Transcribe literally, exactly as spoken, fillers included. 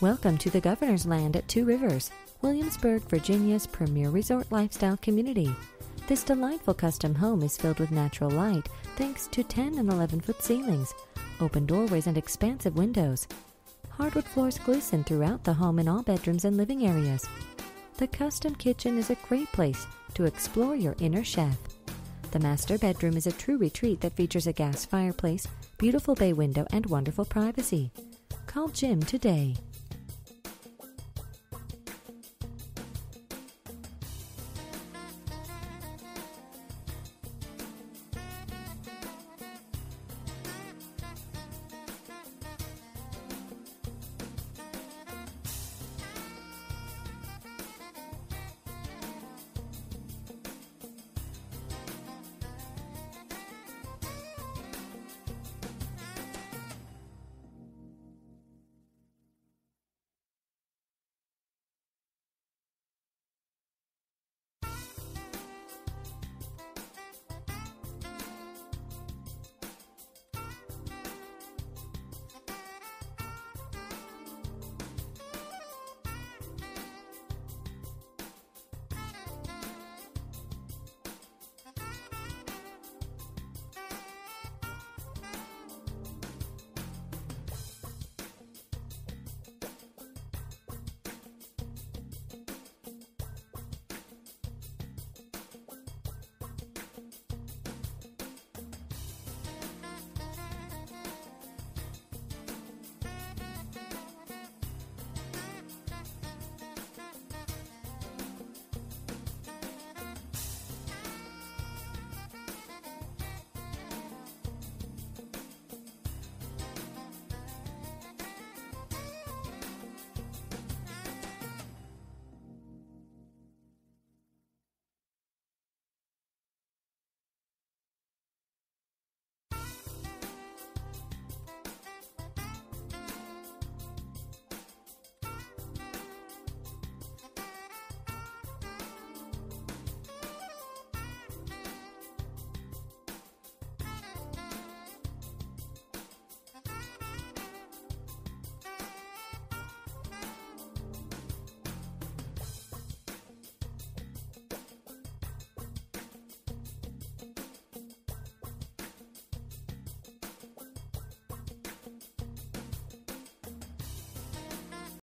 Welcome to the Governor's Land at Two Rivers, Williamsburg, Virginia's premier resort lifestyle community. This delightful custom home is filled with natural light thanks to ten and eleven foot ceilings, open doorways and expansive windows. Hardwood floors glisten throughout the home in all bedrooms and living areas. The custom kitchen is a great place to explore your inner chef. The master bedroom is a true retreat that features a gas fireplace, beautiful bay window, and wonderful privacy. Call Jim today.